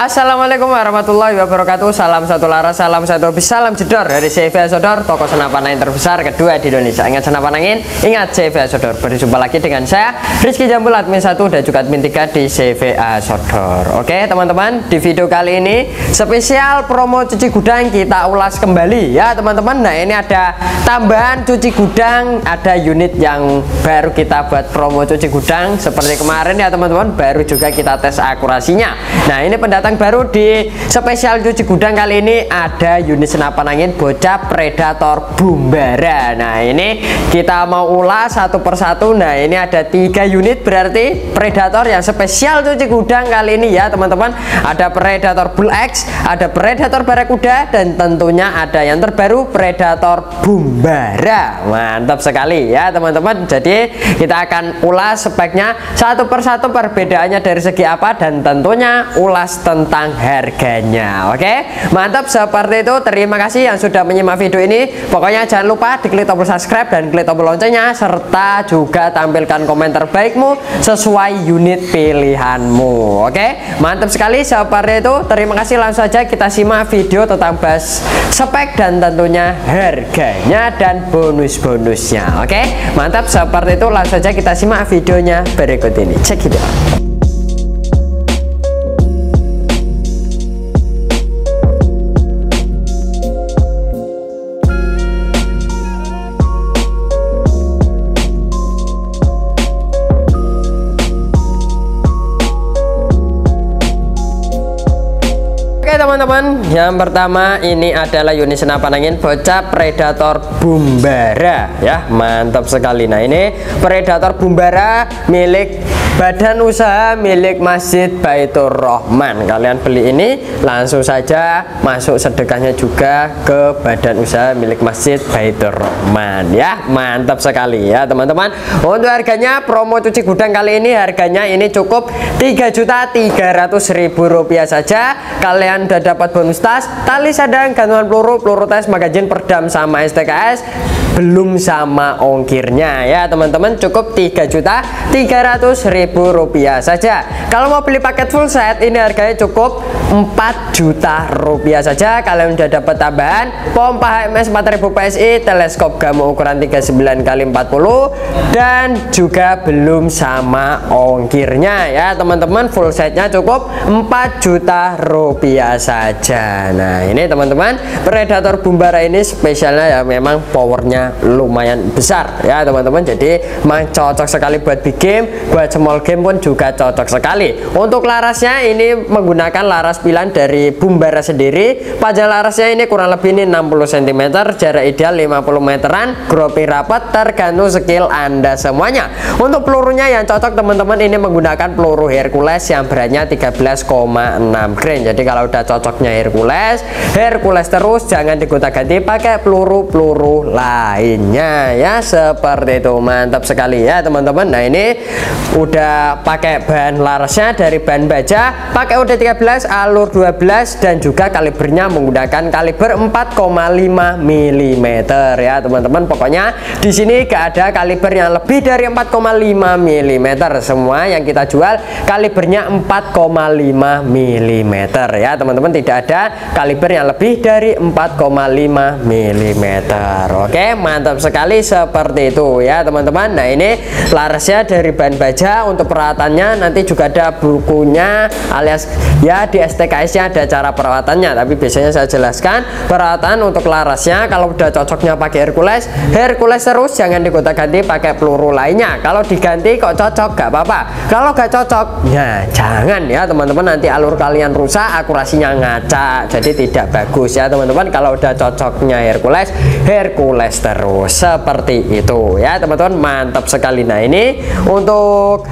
Assalamualaikum warahmatullahi wabarakatuh. Salam satu laras, salam satu bis, salam jedor dari CVA Sodor, toko senapan angin terbesar kedua di Indonesia. Ingat senapan angin, ingat CVA Sodor. Berjumpa lagi dengan saya Rizky Jambul, admin 1 dan juga admin 3 di CVA Sodor. Oke teman-teman, di video kali ini spesial promo cuci gudang kita ulas kembali ya teman-teman. Nah ini ada tambahan cuci gudang, ada unit yang baru kita buat promo cuci gudang seperti kemarin ya teman-teman, baru juga kita tes akurasinya. Nah ini pendatang baru di spesial cuci gudang kali ini ada unit senapan angin bocah Predator Bumbara. Nah ini kita mau ulas satu persatu. Nah ini ada 3 unit berarti Predator yang spesial cuci gudang kali ini ya teman-teman. Ada Predator Bull X, ada Predator Barakuda, dan tentunya ada yang terbaru Predator Bumbara. Mantap sekali ya teman-teman. Jadi kita akan ulas speknya satu persatu, perbedaannya dari segi apa, dan tentunya ulas tentang harganya. Oke, mantap seperti itu. Terima kasih yang sudah menyimak video ini. Pokoknya jangan lupa diklik tombol subscribe dan klik tombol loncengnya, serta juga tampilkan komen terbaikmu sesuai unit pilihanmu. Oke, mantap sekali seperti itu. Terima kasih, langsung saja kita simak video tentang bahas spek dan tentunya harganya dan bonus-bonusnya. Oke, mantap seperti itu. Langsung saja kita simak videonya berikut ini. Check it out. Teman-teman, yang pertama ini adalah unit senapan angin bocah Predator Bumbara ya, mantap sekali. Nah ini Predator Bumbara milik badan usaha milik Masjid Baiturrahman. Kalian beli ini langsung saja masuk sedekahnya juga ke badan usaha milik Masjid Baiturrahman ya, mantap sekali ya teman-teman. Untuk harganya promo cuci gudang kali ini, harganya ini cukup Rp3.300.000 saja. Kalian sudah dapat bonus tas, tali sadang, gantungan peluru, peluru tes, magazin, perdam, sama STKS, belum sama ongkirnya ya teman-teman. Cukup Rp3.300.000 saja. Kalau mau beli paket full set ini harganya cukup Rp4 juta saja. Kalian sudah dapat tambahan pompa HMS 4000 PSI, teleskop Gamo ukuran 39x40, dan juga belum sama ongkirnya ya teman-teman. Full setnya cukup Rp4 juta saja. Nah ini teman-teman, Predator Bumbara ini spesialnya ya memang powernya lumayan besar ya teman-teman. Jadi memang cocok sekali buat big game, buat small game pun juga cocok sekali. Untuk larasnya ini menggunakan laras pilihan dari Bumbara sendiri. Panjang larasnya ini kurang lebih ini 60 cm, jarak ideal 50 meteran, grouping rapat, tergantung skill anda semuanya. Untuk pelurunya yang cocok teman-teman ini menggunakan peluru Hercules yang beratnya 13,6 gram. Jadi kalau udah cocoknya Hercules terus, jangan digonta-ganti pakai peluru-peluru lainnya ya, seperti itu. Mantap sekali ya teman-teman. Nah ini udah pakai bahan larasnya dari bahan baja, pakai udah 13 alur 12, dan juga kalibernya menggunakan kaliber 4,5 mm ya teman-teman. Pokoknya di sini gak ada kaliber yang lebih dari 4,5 mm. Semua yang kita jual kalibernya 4,5 mm ya teman-teman, tidak ada kaliber yang lebih dari 4,5 mm. Oke, mantap sekali seperti itu ya teman-teman. Nah ini larasnya dari bahan baja. Untuk perawatannya nanti juga ada bukunya, alias ya di STKS nya ada cara perawatannya, tapi biasanya saya jelaskan perawatan untuk larasnya. Kalau udah cocoknya pakai Hercules terus, jangan digonta-ganti pakai peluru lainnya. Kalau diganti kok cocok gak apa-apa, kalau gak cocok ya jangan ya teman-teman, nanti alur kalian rusak, akurasinya ngaca, jadi tidak bagus ya teman-teman. Kalau udah cocoknya Hercules terus, seperti itu ya teman-teman. Mantap sekali. Nah ini untuk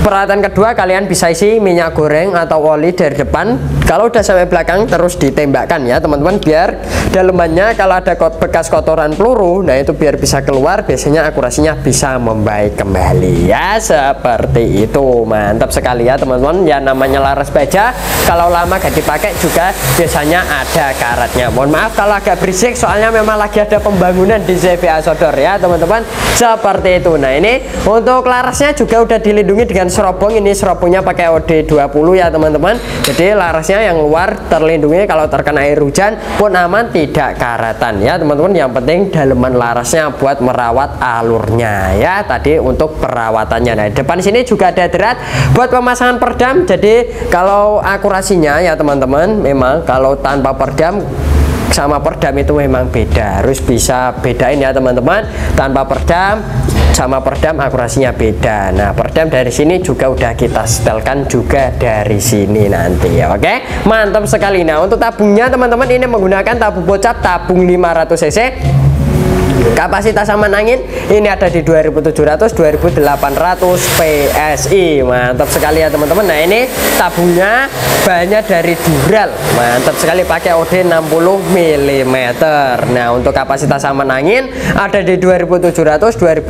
peralatan kedua, kalian bisa isi minyak goreng atau oli dari depan, kalau udah sampai belakang terus ditembakkan ya teman-teman, biar dalemannya kalau ada bekas kotoran peluru, nah itu biar bisa keluar, biasanya akurasinya bisa membaik kembali ya, seperti itu. Mantap sekali ya teman-teman. Ya namanya laras baja, kalau lama gak dipakai juga biasanya ada karatnya. Mohon maaf kalau agak berisik, soalnya memang lagi ada pembangunan di CVA Sodor ya teman-teman, seperti itu. Nah ini untuk larasnya juga udah dilindungi dengan serobong, ini serobongnya pakai OD20 ya teman-teman. Jadi larasnya yang luar terlindungi, kalau terkena air hujan pun aman, tidak karatan ya teman-teman. Yang penting daleman larasnya buat merawat alurnya ya, tadi untuk perawatannya. Nah depan sini juga ada derat buat pemasangan perdam. Jadi kalau akurasinya ya teman-teman, memang kalau tanpa perdam sama perdam itu memang beda, harus bisa bedain ya teman-teman. Tanpa perdam sama perdam akurasinya beda. Nah perdam dari sini juga udah kita setelkan juga dari sini nanti ya. Oke, mantap sekali. Nah untuk tabungnya teman-teman, ini menggunakan tabung bocap, tabung 500 cc, kapasitas aman angin ini ada di 2700-2800 PSI. Mantap sekali ya teman-teman. Nah ini tabungnya bahannya dari dural, mantap sekali, pakai OD 60 mm. Nah untuk kapasitas aman angin ada di 2700-2800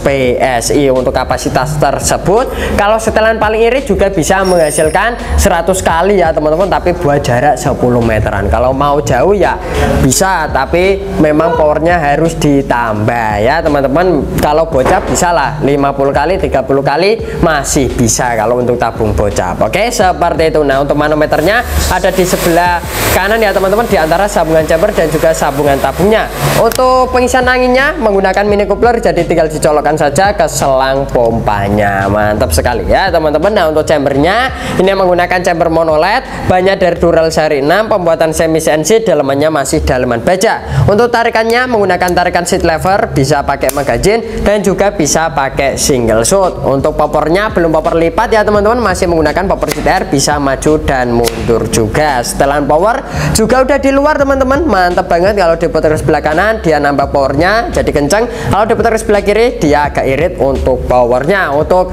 PSI untuk kapasitas tersebut. Kalau setelan paling irit juga bisa menghasilkan 100 kali ya teman-teman, tapi buat jarak 10 meteran. Kalau mau jauh ya bisa, tapi memang powernya harus ditambah ya teman-teman. Kalau bocap bisa lah 50 kali 30 kali masih bisa kalau untuk tabung bocap. Oke, seperti itu. Nah untuk manometernya ada di sebelah kanan ya teman-teman, di antara sambungan chamber dan juga sambungan tabungnya. Untuk pengisian anginnya menggunakan mini coupler, jadi tinggal dicolokkan saja ke selang pompanya. Mantap sekali ya teman-teman. Nah untuk chambernya ini menggunakan chamber monoled, banyak dari dural seri 6, pembuatan semi CNC, dalemannya masih daleman baja. Untuk tarikannya menggunakan tarikan seat lever, bisa pakai magazine dan juga bisa pakai single shot. Untuk popornya belum popor lipat ya teman-teman, masih menggunakan popor seat air, bisa maju dan mundur juga. Setelan power juga udah di luar teman-teman, mantap banget. Kalau diputar ke sebelah kanan dia nambah powernya jadi kencang, kalau diputar ke sebelah kiri dia agak irit untuk powernya. Untuk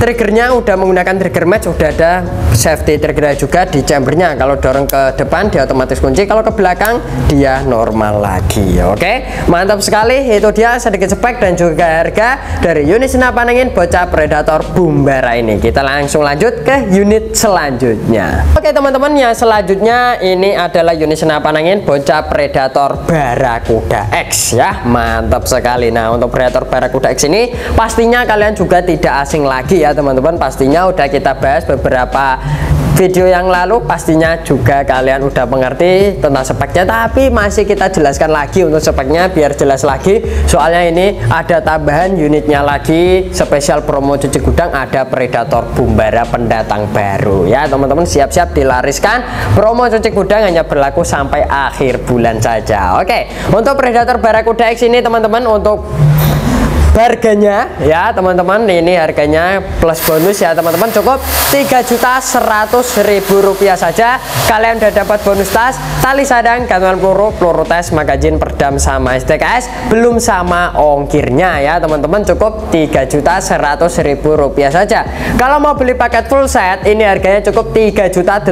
triggernya udah menggunakan trigger match, udah ada safety trigger juga di chambernya. Kalau dorong ke depan dia otomatis kunci, kalau ke belakang dia normal lagi. Oke, mantap sekali. Itu dia sedikit spek dan juga harga dari unit senapan angin bocah Predator Bumbara ini. Kita langsung lanjut ke unit selanjutnya. Oke teman-teman, yang selanjutnya ini adalah unit senapan angin bocah Predator Barakuda X ya, mantap sekali. Nah untuk Predator Barakuda X ini pastinya kalian juga tidak asing lagi ya teman-teman, pastinya udah kita bahas beberapa video yang lalu, pastinya juga kalian udah mengerti tentang speknya, tapi masih kita jelaskan lagi untuk speknya biar jelas lagi. Soalnya ini ada tambahan unitnya lagi, spesial promo cuci gudang, ada Predator Bumbara pendatang baru ya teman-teman. Siap-siap dilariskan, promo cuci gudang hanya berlaku sampai akhir bulan saja. Oke, untuk Predator Barakuda X ini teman-teman, untuk harganya ya teman-teman, ini harganya plus bonus ya teman-teman, cukup Rp3.100.000 saja. Kalian udah dapat bonus tas, tali sadang, gantungan peluru, peluru tes, magazin, perdam sama STKS, belum sama ongkirnya ya teman-teman. Cukup Rp3.100.000 saja. Kalau mau beli paket full set ini harganya cukup Rp3.800.000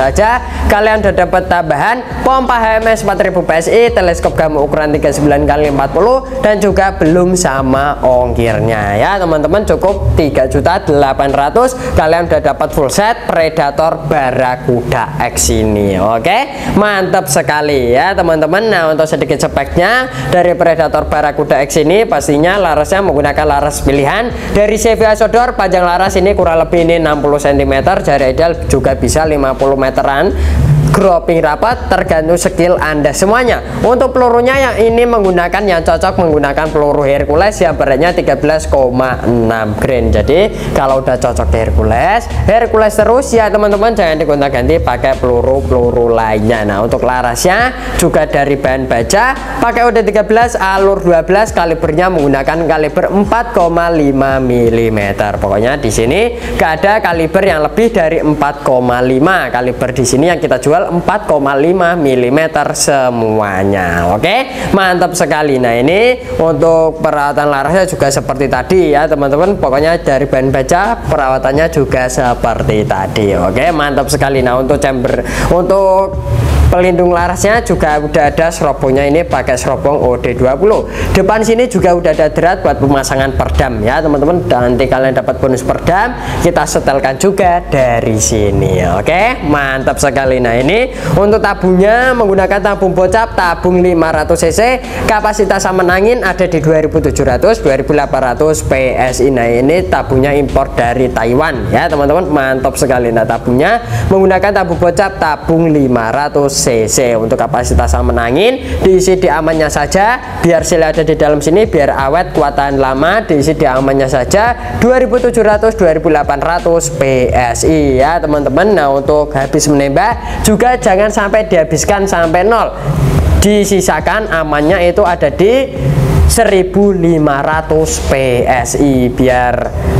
saja. Kalian udah dapat tambahan pompa HMS 4000 PSI, teleskop Gamo ukuran 39x40 dan juga belum sama ongkirnya ya teman-teman. Cukup 3.800.000 kalian udah dapat full set Predator Barakuda X ini. Oke, mantap sekali ya teman-teman. Nah untuk sedikit speknya dari Predator Barakuda X ini, pastinya larasnya menggunakan laras pilihan dari CVA Sodor. Panjang laras ini kurang lebih ini 60 cm, jarak ideal juga bisa 50 meteran, grouping rapat tergantung skill Anda semuanya. Untuk pelurunya yang ini menggunakan, yang cocok menggunakan peluru Hercules yang beratnya 13,6 gram. Jadi kalau udah cocok di Hercules terus ya teman-teman, jangan digonta-ganti pakai peluru-peluru lainnya. Nah untuk larasnya juga dari bahan baja, pakai OD 13 alur 12, kalibernya menggunakan kaliber 4,5 mm. Pokoknya di sini gak ada kaliber yang lebih dari 4,5. Kaliber di sini yang kita jual 4,5 mm semuanya. Oke, mantap sekali. Nah ini untuk perawatan larasnya juga seperti tadi ya teman-teman, pokoknya dari bahan baja, perawatannya juga seperti tadi. Oke, mantap sekali. Nah untuk chamber, untuk Pelindung larasnya juga udah ada serobongnya, ini pakai serobong OD20. Depan sini juga udah ada drat buat pemasangan perdam ya teman-teman, dan nanti kalian dapat bonus perdam kita setelkan juga dari sini. Oke, mantap sekali. Nah ini untuk tabungnya menggunakan tabung bocap, tabung 500 cc, kapasitas saman angin ada di 2700-2800 PSI. Nah ini tabungnya impor dari Taiwan ya teman-teman, mantap sekali. Nah tabungnya menggunakan tabung bocap, tabung 500 cc, untuk kapasitas saman angin diisi di amannya saja, biar sel ada di dalam sini biar awet, kuat tahan lama, diisi di amannya saja 2700-2800 PSI ya teman-teman. Nah untuk habis menembak juga jangan sampai dihabiskan sampai nol, disisakan amannya itu ada di 1500 PSI biar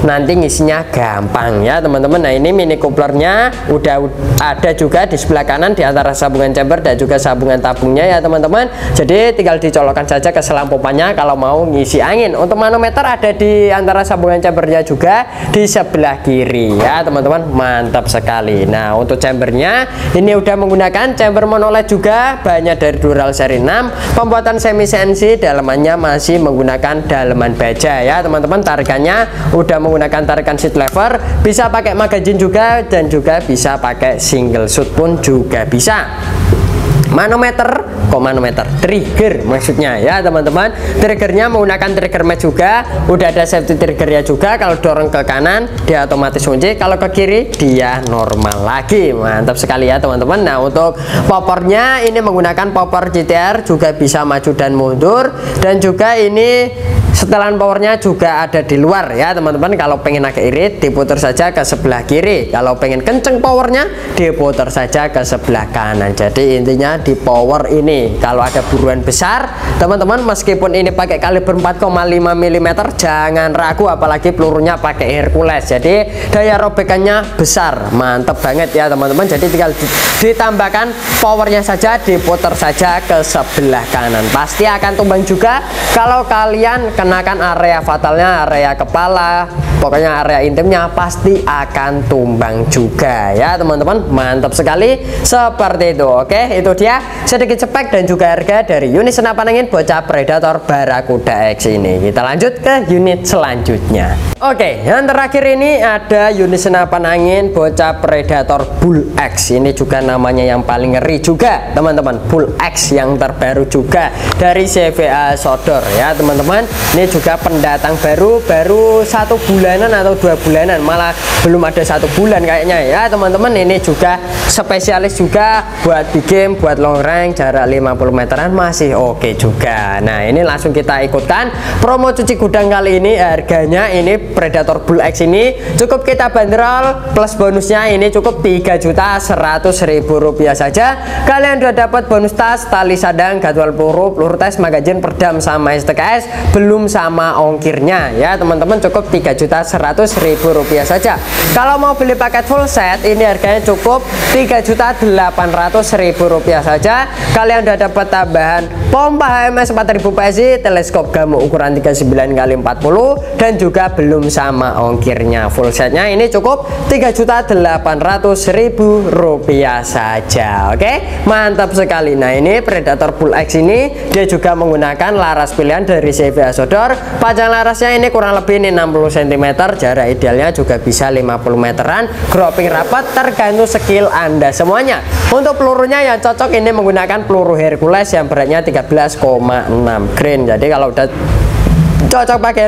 nanti ngisinya gampang ya teman-teman. Nah ini mini couplernya udah ada juga di sebelah kanan di antara sambungan chamber dan juga sambungan tabungnya ya teman-teman, jadi tinggal dicolokkan saja ke selang pompanya kalau mau ngisi angin. Untuk manometer ada di antara sambungan chambernya juga di sebelah kiri ya teman-teman, mantap sekali. Nah untuk chambernya ini udah menggunakan chamber monolith juga, bahannya dari Dural seri 6, pembuatan semi CNC, dalamannya masih menggunakan daleman baja ya teman-teman. Tarikannya udah menggunakan tarikan seat lever, bisa pakai magazine juga dan juga bisa pakai single shoot pun juga bisa. Manometer, komanometer, trigger maksudnya ya teman-teman. Triggernya menggunakan trigger match juga, udah ada safety triggernya juga. Kalau dorong ke kanan dia otomatis kunci, kalau ke kiri dia normal lagi, mantap sekali ya teman-teman. Nah untuk popornya ini menggunakan popor GTR, juga bisa maju dan mundur, dan juga ini setelan powernya juga ada di luar ya teman-teman. Kalau pengen agak irit diputar saja ke sebelah kiri, kalau pengen kenceng powernya diputar saja ke sebelah kanan. Jadi intinya di power ini kalau ada buruan besar teman-teman, meskipun ini pakai kaliber 4,5 mm, jangan ragu, apalagi pelurunya pakai Hercules, jadi daya robekannya besar, mantep banget ya teman-teman. Jadi tinggal ditambahkan powernya saja, diputar saja ke sebelah kanan, pasti akan tumbang juga kalau kalian kenakan area fatalnya, area kepala, pokoknya area intimnya pasti akan tumbang juga ya teman-teman, mantap sekali seperti itu. Oke, itu dia sedikit spek dan juga harga dari unit senapan angin bocah Predator Barakuda X ini. Kita lanjut ke unit selanjutnya. Oke, yang terakhir ini ada unit senapan angin bocah Predator Bull X, ini juga namanya yang paling ngeri juga teman-teman, Bull X yang terbaru juga dari CVA Sodor ya teman-teman. Ini juga pendatang baru, baru 1 bulanan atau 2 bulanan, malah belum ada 1 bulan kayaknya ya teman-teman. Ini juga spesialis juga buat big game, buat long range jarak 50 meteran masih oke juga. Nah ini langsung kita ikutan promo cuci gudang kali ini. Harganya ini Predator Bull X ini cukup kita bandrol plus bonusnya ini cukup 3.100.000 rupiah saja, kalian udah dapat bonus tas, tali sadang, gadwal peluru, peluru tes, magazine, perdam sama STKS, belum sama ongkirnya ya teman-teman, cukup 3.100.000 rupiah saja. Kalau mau beli paket full set ini harganya cukup 3.800.000 rupiah saja, kalian udah dapat tambahan pompa HMS 4000 PSI, teleskop Gamo ukuran 39x40, dan juga belum sama ongkirnya. Full setnya ini cukup 3.800.000 rupiah saja. Oke, mantap sekali. Nah ini Predator Bull X ini dia juga menggunakan laras pilihan dari CVA Sodor, panjang larasnya ini kurang lebih ini 60 cm, jarak idealnya juga bisa 50 meteran, grouping rapat tergantung skill anda semuanya. Untuk pelurunya yang cocok ini menggunakan peluru Hercules yang beratnya 13,6 grain. Jadi kalau udah cocok pakai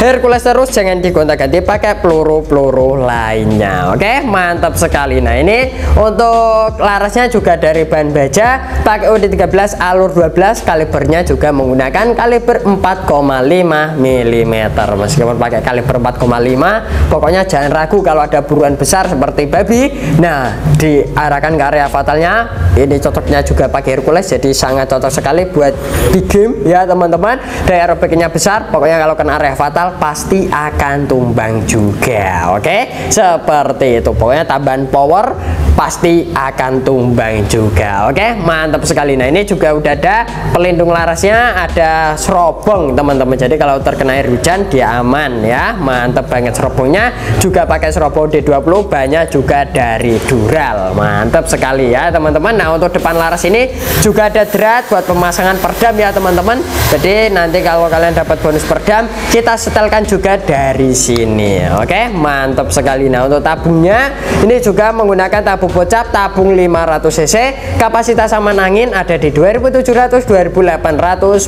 Hercules terus, jangan digonta-ganti pakai peluru-peluru lainnya. Oke, mantap sekali. Nah ini untuk larasnya juga dari bahan baja, pakai OD13 alur 12, kalibernya juga menggunakan kaliber 4,5 mm. Meskipun pakai kaliber 4,5, pokoknya jangan ragu kalau ada buruan besar seperti babi, nah diarahkan ke area fatalnya. Ini cocoknya juga pakai Hercules, jadi sangat cocok sekali buat big game ya teman-teman. Daya robeknya besar, pokoknya kalau kena area fatal pasti akan tumbang juga. Oke, seperti itu. Pokoknya tambahan power pasti akan tumbang juga. Oke, mantap sekali. Nah, ini juga udah ada pelindung larasnya, ada serobong teman-teman. Jadi kalau terkena air hujan dia aman ya. Mantap banget serobongnya. Juga pakai serobong D20, banyak juga dari Dural. Mantap sekali ya teman-teman. Nah, untuk depan laras ini juga ada drat buat pemasangan perdam ya teman-teman. Jadi nanti kalau kalian dapat bonus perdam, kita setelkan juga dari sini. Oke, mantap sekali. Nah, untuk tabungnya ini juga menggunakan tabung bocap, tabung 500 cc, kapasitas aman angin ada di 2700-2800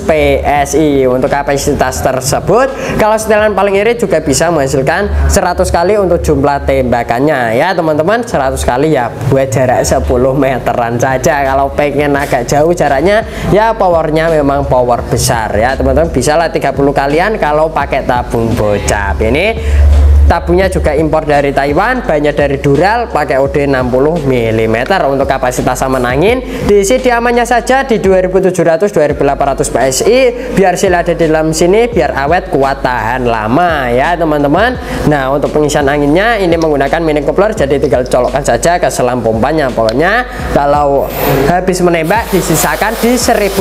PSI. Untuk kapasitas tersebut, kalau setelan paling irit juga bisa menghasilkan 100 kali untuk jumlah tembakannya ya teman-teman. 100 kali ya buat jarak 10 meteran saja. Kalau pengen agak jauh jaraknya ya powernya memang power besar ya teman-teman, bisa lah 30 kalian kalau pakai tabung bocap ini. Tabungnya juga impor dari Taiwan, banyak dari Dural, pakai OD 60 mm. Untuk kapasitas aman angin diisi diamannya saja di 2700-2800 PSI. Biar sila ada di dalam sini, biar awet, kuat, tahan lama ya teman-teman. Nah, untuk pengisian anginnya ini menggunakan mini coupler, jadi tinggal colokkan saja ke selang pompanya. Pokoknya kalau habis menembak disisakan di 1500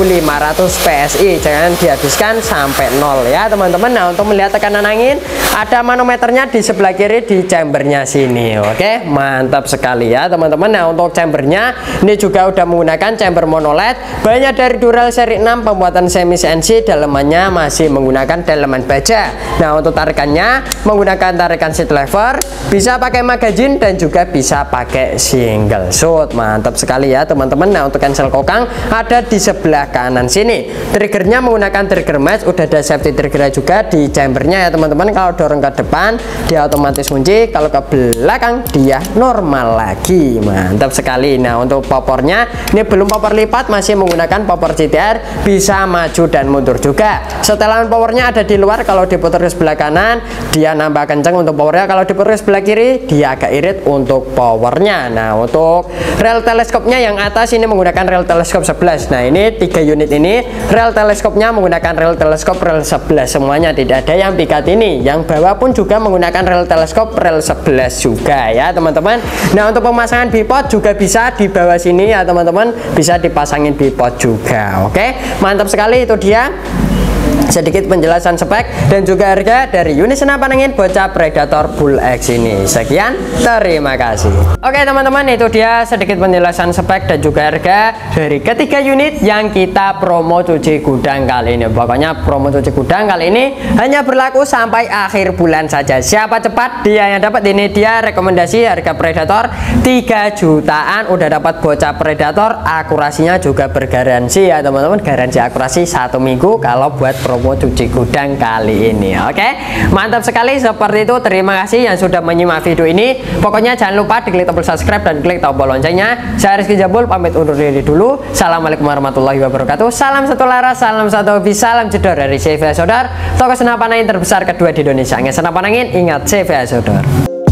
PSI, jangan dihabiskan sampai nol ya teman-teman. Nah, untuk melihat tekanan angin ada manometernya di sebelah kiri di chambernya sini. Oke, mantap sekali ya teman-teman. Nah, untuk chambernya ini juga udah menggunakan chamber monoled, banyak dari Dural seri 6 pembuatan semi CNC, dalemannya masih menggunakan daleman baja. Nah, untuk tarikannya menggunakan tarikan seat lever, bisa pakai magazine dan juga bisa pakai single shot. Mantap sekali ya teman-teman. Nah, untuk cancel kokang ada di sebelah kanan sini. Triggernya menggunakan trigger match, udah ada safety trigger juga di chambernya ya teman-teman. Kalau dorong ke depan dia otomatis kunci, kalau ke belakang dia normal lagi. Mantap sekali. Nah, untuk popornya ini belum popor lipat, masih menggunakan popor CTR, bisa maju dan mundur juga. Setelan powernya ada di luar, kalau diputar ke sebelah kanan dia nambah kenceng untuk powernya, kalau diputar ke sebelah kiri dia agak irit untuk powernya. Nah, untuk rel teleskopnya yang atas ini menggunakan rel teleskop 11. Nah, ini 3 unit ini rel teleskopnya menggunakan rel teleskop rel 11 semuanya, tidak ada yang pikat ini. Yang bawah pun juga menggunakan rel teleskop rel 11 juga ya teman-teman. Nah, untuk pemasangan bipod juga bisa di bawah sini ya teman-teman, bisa dipasangin bipod juga. Oke, mantap sekali. Itu dia sedikit penjelasan spek dan juga harga dari unit senapan angin bocah Predator Bull X ini. Sekian, terima kasih. Oke teman-teman, itu dia sedikit penjelasan spek dan juga harga dari ketiga unit yang kita promo cuci gudang kali ini. Pokoknya promo cuci gudang kali ini hanya berlaku sampai akhir bulan saja. Siapa cepat dia yang dapat. Ini dia rekomendasi harga Predator 3 jutaan, udah dapat bocah Predator, akurasinya juga bergaransi ya teman-teman, garansi akurasi 1 minggu kalau buat promo cuci gudang kali ini. Oke, mantap sekali. Seperti itu, terima kasih yang sudah menyimak video ini. Pokoknya jangan lupa diklik tombol subscribe dan klik tombol loncengnya. Saya Rizky Jambul, pamit undur diri dulu. Assalamualaikum warahmatullahi wabarakatuh. Salam satu laras, salam satu hobi, salam jedor dari CVA Sodor, toko senapan angin terbesar kedua di Indonesia. Nge senapan angin, ingat CVA Sodor.